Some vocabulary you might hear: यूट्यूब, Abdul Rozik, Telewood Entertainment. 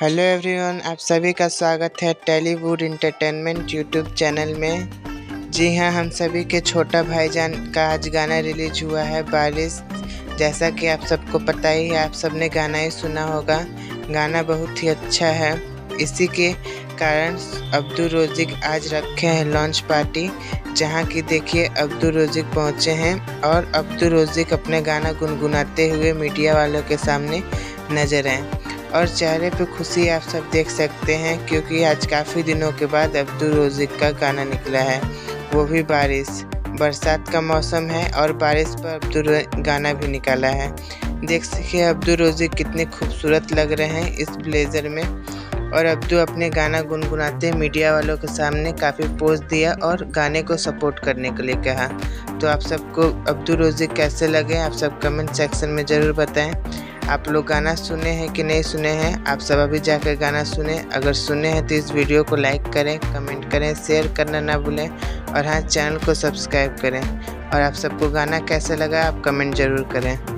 Hello everyone, आप सभी का स्वागत है टेलीवुड इंटरटेनमेंट यूट्यूब चैनल में। जी हाँ, हम सभी के छोटा भाईजान का आज गाना रिलीज हुआ है बारिश। जैसा कि आप सबको पता ही है, आप सबने गाना ही सुना होगा। गाना बहुत ही अच्छा है, इसी के कारण अब्दुल रोजिक आज रखे हैं लॉन्च पार्टी, जहाँ की देखिए अब्दुल रोजिक पहुँचे हैं और अब्दुल रोजिक अपने गाना गुनगुनाते हुए मीडिया वालों के सामने नजर आए और चेहरे पे खुशी आप सब देख सकते हैं, क्योंकि आज काफ़ी दिनों के बाद अब्दुल रोजिक का गाना निकला है, वो भी बारिश। बरसात का मौसम है और बारिश पर अब्दुल गाना भी निकाला है। देख सके अब्दुल रोजिक कितने खूबसूरत लग रहे हैं इस ब्लेज़र में, और अब्दुल अपने गाना गुनगुनाते मीडिया वालों के सामने काफ़ी पोज दिया और गाने को सपोर्ट करने के लिए कहा। तो आप सबको अब्दुल रोजिक कैसे लगे, आप सब कमेंट सेक्शन में ज़रूर बताएँ। आप लोग गाना सुने हैं कि नहीं सुने हैं, आप सब अभी जाकर गाना सुने। अगर सुने हैं तो इस वीडियो को लाइक करें, कमेंट करें, शेयर करना ना भूलें और हाँ, चैनल को सब्सक्राइब करें। और आप सबको गाना कैसा लगा आप कमेंट ज़रूर करें।